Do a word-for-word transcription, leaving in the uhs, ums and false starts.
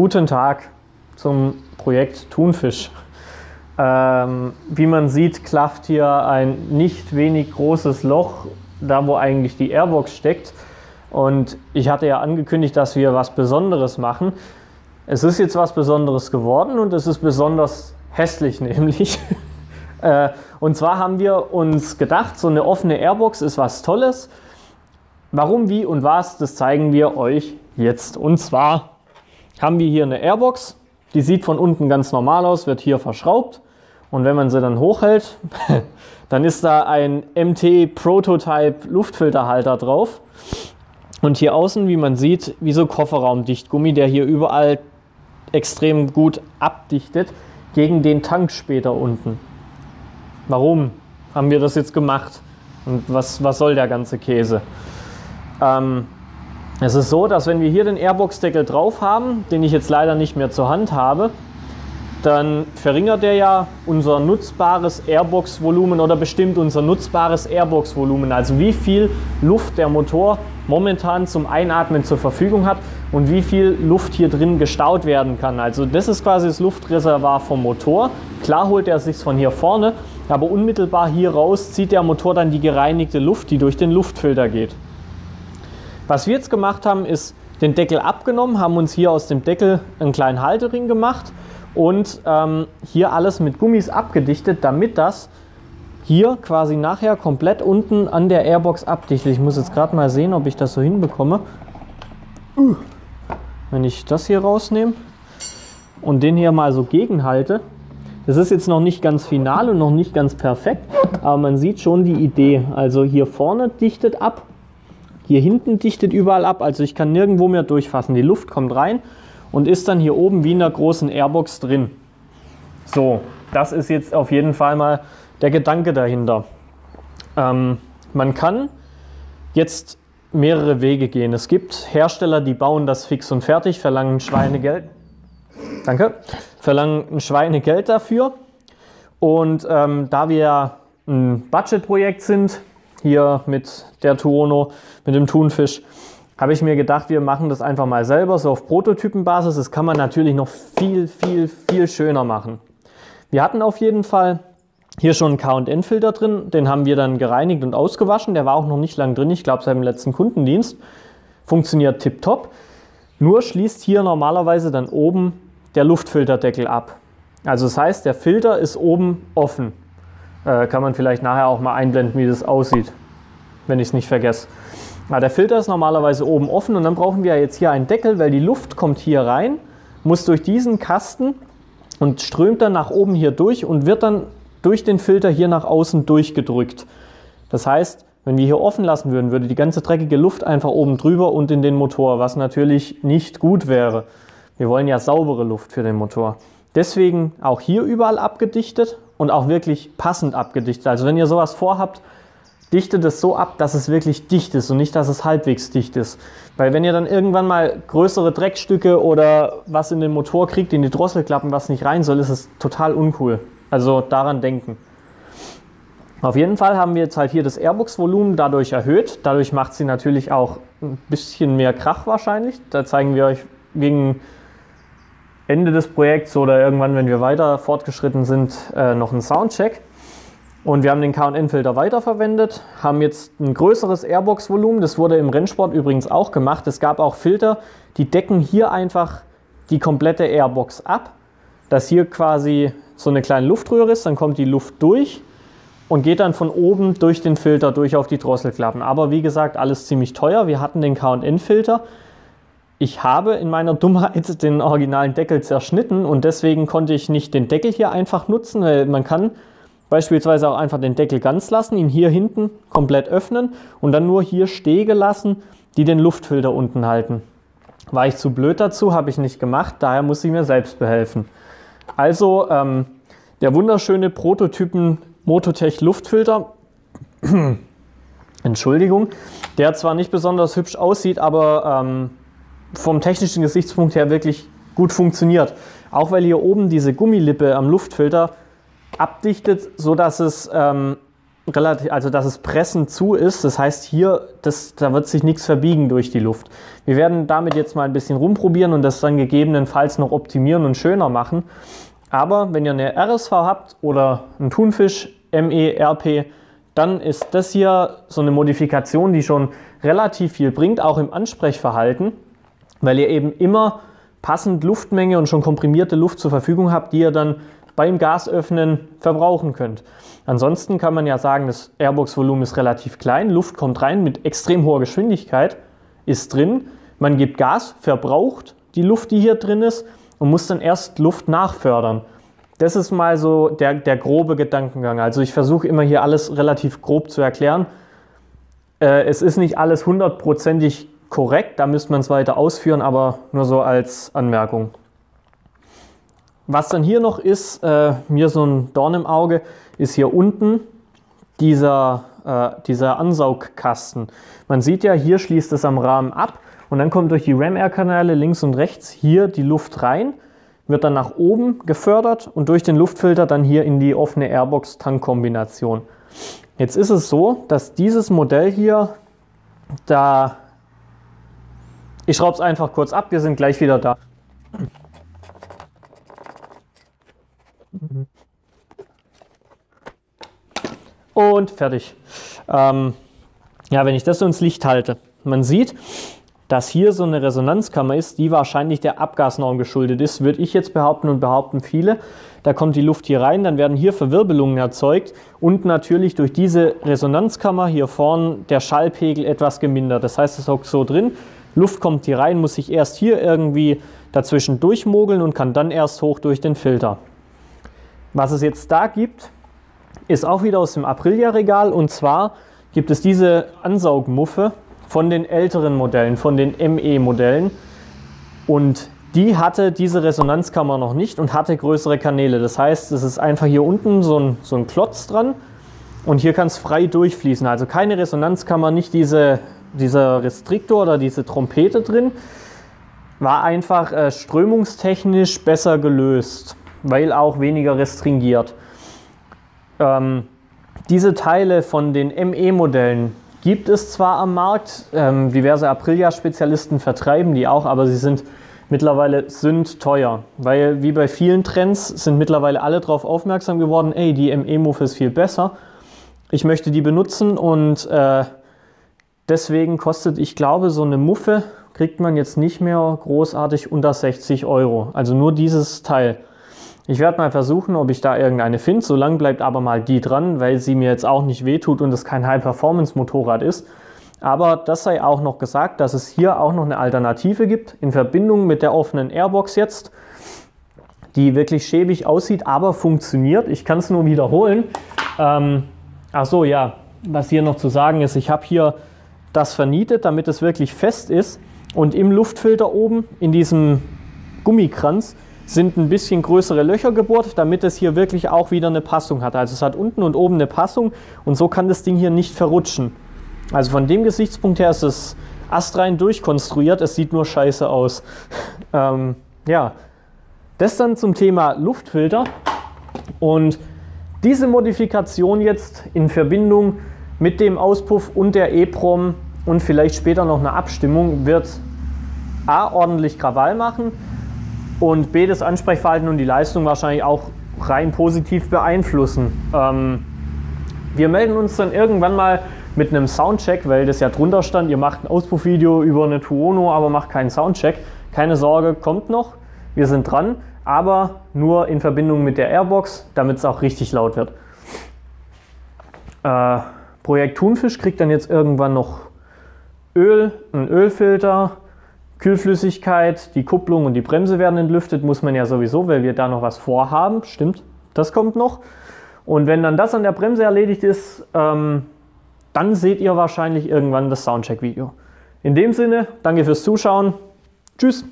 Guten Tag zum Projekt Thunfisch. Ähm, wie man sieht, klafft hier ein nicht wenig großes Loch, da wo eigentlich die Airbox steckt. Und ich hatte ja angekündigt, dass wir was Besonderes machen. Es ist jetzt was Besonderes geworden und es ist besonders hässlich nämlich. äh, und zwar haben wir uns gedacht, so eine offene Airbox ist was Tolles. Warum, wie und was, das zeigen wir euch jetzt. Und zwar haben wir hier eine Airbox, die sieht von unten ganz normal aus, wird hier verschraubt und wenn man sie dann hochhält, dann ist da ein M T Prototype Luftfilterhalter drauf und hier außen, wie man sieht, wie so Kofferraumdichtgummi, der hier überall extrem gut abdichtet gegen den Tank später unten. Warum haben wir das jetzt gemacht und was, was soll der ganze Käse? Ähm, Es ist so, dass wenn wir hier den Airbox-Deckel drauf haben, den ich jetzt leider nicht mehr zur Hand habe, dann verringert der ja unser nutzbares Airbox-Volumen oder bestimmt unser nutzbares Airbox-Volumen, also wie viel Luft der Motor momentan zum Einatmen zur Verfügung hat und wie viel Luft hier drin gestaut werden kann. Also das ist quasi das Luftreservoir vom Motor. Klar holt er sich von hier vorne, aber unmittelbar hier raus zieht der Motor dann die gereinigte Luft, die durch den Luftfilter geht. Was wir jetzt gemacht haben, ist den Deckel abgenommen, haben uns hier aus dem Deckel einen kleinen Haltering gemacht und ähm, hier alles mit Gummis abgedichtet, damit das hier quasi nachher komplett unten an der Airbox abdichtet. Ich muss jetzt gerade mal sehen, ob ich das so hinbekomme. Wenn ich das hier rausnehme und den hier mal so gegenhalte, das ist jetzt noch nicht ganz final und noch nicht ganz perfekt, aber man sieht schon die Idee. Also hier vorne dichtet ab. Hier hinten dichtet überall ab, also ich kann nirgendwo mehr durchfassen. Die Luft kommt rein und ist dann hier oben wie in der großen Airbox drin. So, das ist jetzt auf jeden Fall mal der Gedanke dahinter. Ähm, man kann jetzt mehrere Wege gehen. Es gibt Hersteller, die bauen das fix und fertig, verlangen Schweinegeld. Danke. Verlangen ein Schweinegeld dafür. Und ähm, da wir ein Budgetprojekt sind, hier mit der Tuono, mit dem Thunfisch, habe ich mir gedacht, wir machen das einfach mal selber, so auf Prototypenbasis. Das kann man natürlich noch viel, viel, viel schöner machen. Wir hatten auf jeden Fall hier schon einen K und N-Filter drin, den haben wir dann gereinigt und ausgewaschen. Der war auch noch nicht lang drin, ich glaube seit dem letzten Kundendienst. Funktioniert tipptopp, nur schließt hier normalerweise dann oben der Luftfilterdeckel ab. Also das heißt, der Filter ist oben offen. Kann man vielleicht nachher auch mal einblenden, wie das aussieht, wenn ich es nicht vergesse. Aber der Filter ist normalerweise oben offen und dann brauchen wir jetzt hier einen Deckel, weil die Luft kommt hier rein, muss durch diesen Kasten und strömt dann nach oben hier durch und wird dann durch den Filter hier nach außen durchgedrückt. Das heißt, wenn wir hier offen lassen würden, würde die ganze dreckige Luft einfach oben drüber und in den Motor, was natürlich nicht gut wäre. Wir wollen ja saubere Luft für den Motor. Deswegen auch hier überall abgedichtet und auch wirklich passend abgedichtet. Also wenn ihr sowas vorhabt, dichtet es so ab, dass es wirklich dicht ist und nicht, dass es halbwegs dicht ist. Weil wenn ihr dann irgendwann mal größere Dreckstücke oder was in den Motor kriegt, in die Drosselklappen, was nicht rein soll, ist es total uncool. Also daran denken. Auf jeden Fall haben wir jetzt halt hier das Airbox-Volumen dadurch erhöht. Dadurch macht sie natürlich auch ein bisschen mehr Krach wahrscheinlich. Da zeigen wir euch wegen Ende des Projekts oder irgendwann, wenn wir weiter fortgeschritten sind, äh, noch einen Soundcheck. Und wir haben den K und N-Filter weiterverwendet, haben jetzt ein größeres Airbox-Volumen. Das wurde im Rennsport übrigens auch gemacht. Es gab auch Filter, die decken hier einfach die komplette Airbox ab, dass hier quasi so eine kleine Luftröhre ist, dann kommt die Luft durch und geht dann von oben durch den Filter durch auf die Drosselklappen. Aber wie gesagt, alles ziemlich teuer. Wir hatten den K und N-Filter. Ich habe in meiner Dummheit den originalen Deckel zerschnitten und deswegen konnte ich nicht den Deckel hier einfach nutzen, weil man kann beispielsweise auch einfach den Deckel ganz lassen, ihn hier hinten komplett öffnen und dann nur hier Stege lassen, die den Luftfilter unten halten. War ich zu blöd dazu, habe ich nicht gemacht, daher muss ich mir selbst behelfen. Also ähm, der wunderschöne Prototypen Mototech Luftfilter, Entschuldigung, der zwar nicht besonders hübsch aussieht, aber ähm, vom technischen Gesichtspunkt her wirklich gut funktioniert. Auch weil hier oben diese Gummilippe am Luftfilter abdichtet, sodass es ähm, relativ, also dass es pressen zu ist. Das heißt hier, das, da wird sich nichts verbiegen durch die Luft. Wir werden damit jetzt mal ein bisschen rumprobieren und das dann gegebenenfalls noch optimieren und schöner machen. Aber wenn ihr eine R S V habt oder einen Thunfisch, M E R P, dann ist das hier so eine Modifikation, die schon relativ viel bringt, auch im Ansprechverhalten, weil ihr eben immer passend Luftmenge und schon komprimierte Luft zur Verfügung habt, die ihr dann beim Gasöffnen verbrauchen könnt. Ansonsten kann man ja sagen, das Airbox-Volumen ist relativ klein, Luft kommt rein mit extrem hoher Geschwindigkeit, ist drin, man gibt Gas, verbraucht die Luft, die hier drin ist, und muss dann erst Luft nachfördern. Das ist mal so der, der grobe Gedankengang. Also ich versuche immer hier alles relativ grob zu erklären. Äh, es ist nicht alles hundertprozentig korrekt, da müsste man es weiter ausführen, aber nur so als Anmerkung. Was dann hier noch ist, äh, mir so ein Dorn im Auge, ist hier unten dieser, äh, dieser Ansaugkasten. Man sieht ja, hier schließt es am Rahmen ab und dann kommt durch die Ram-Air-Kanäle links und rechts hier die Luft rein, wird dann nach oben gefördert und durch den Luftfilter dann hier in die offene Airbox-Tank-Kombination. Jetzt ist es so, dass dieses Modell hier, da ich schraube es einfach kurz ab, wir sind gleich wieder da. Und fertig. Ähm, ja, wenn ich das so ins Licht halte, man sieht, dass hier so eine Resonanzkammer ist, die wahrscheinlich der Abgasnorm geschuldet ist, würde ich jetzt behaupten und behaupten viele. Da kommt die Luft hier rein, dann werden hier Verwirbelungen erzeugt und natürlich durch diese Resonanzkammer hier vorne der Schallpegel etwas gemindert. Das heißt, es hockt so drin, Luft kommt hier rein, muss sich erst hier irgendwie dazwischen durchmogeln und kann dann erst hoch durch den Filter. Was es jetzt da gibt, ist auch wieder aus dem Aprilia-Regal, und zwar gibt es diese Ansaugmuffe von den älteren Modellen, von den M E-Modellen, und die hatte diese Resonanzkammer noch nicht und hatte größere Kanäle. Das heißt, es ist einfach hier unten so ein, so ein Klotz dran und hier kann es frei durchfließen. Also keine Resonanzkammer, nicht diese, dieser Restriktor oder diese Trompete drin, war einfach äh, strömungstechnisch besser gelöst, weil auch weniger restringiert. Ähm, diese Teile von den M E-Modellen gibt es zwar am Markt, ähm, diverse Aprilia-Spezialisten vertreiben die auch, aber sie sind mittlerweile sind teuer, weil wie bei vielen Trends sind mittlerweile alle darauf aufmerksam geworden, ey, die M E-Muffe ist viel besser, ich möchte die benutzen, und äh, deswegen kostet, ich glaube, so eine Muffe kriegt man jetzt nicht mehr großartig unter sechzig Euro, also nur dieses Teil. Ich werde mal versuchen, ob ich da irgendeine finde. So lang bleibt aber mal die dran, weil sie mir jetzt auch nicht wehtut und es kein High-Performance-Motorrad ist. Aber das sei auch noch gesagt, dass es hier auch noch eine Alternative gibt, in Verbindung mit der offenen Airbox jetzt, die wirklich schäbig aussieht, aber funktioniert. Ich kann es nur wiederholen. Ähm, ach so, ja, was hier noch zu sagen ist, ich habe hier das vernietet, damit es wirklich fest ist. Und im Luftfilter oben, in diesem Gummikranz, sind ein bisschen größere Löcher gebohrt, damit es hier wirklich auch wieder eine Passung hat. Also es hat unten und oben eine Passung und so kann das Ding hier nicht verrutschen. Also von dem Gesichtspunkt her ist es astrein durchkonstruiert, es sieht nur scheiße aus. ähm, ja, das dann zum Thema Luftfilter, und diese Modifikation jetzt in Verbindung mit dem Auspuff und der E E P R O M und vielleicht später noch eine Abstimmung wird A, ordentlich Krawall machen, und B, das Ansprechverhalten und die Leistung wahrscheinlich auch rein positiv beeinflussen. Ähm, wir melden uns dann irgendwann mal mit einem Soundcheck, weil das ja drunter stand, ihr macht ein Auspuffvideo über eine Tuono, aber macht keinen Soundcheck. Keine Sorge, kommt noch, wir sind dran, aber nur in Verbindung mit der Airbox, damit es auch richtig laut wird. Äh, Projekt Thunfisch kriegt dann jetzt irgendwann noch Öl, einen Ölfilter, Kühlflüssigkeit, die Kupplung und die Bremse werden entlüftet, muss man ja sowieso, weil wir da noch was vorhaben, stimmt, das kommt noch. Und wenn dann das an der Bremse erledigt ist, ähm, dann seht ihr wahrscheinlich irgendwann das Soundcheck-Video. In dem Sinne, danke fürs Zuschauen, tschüss!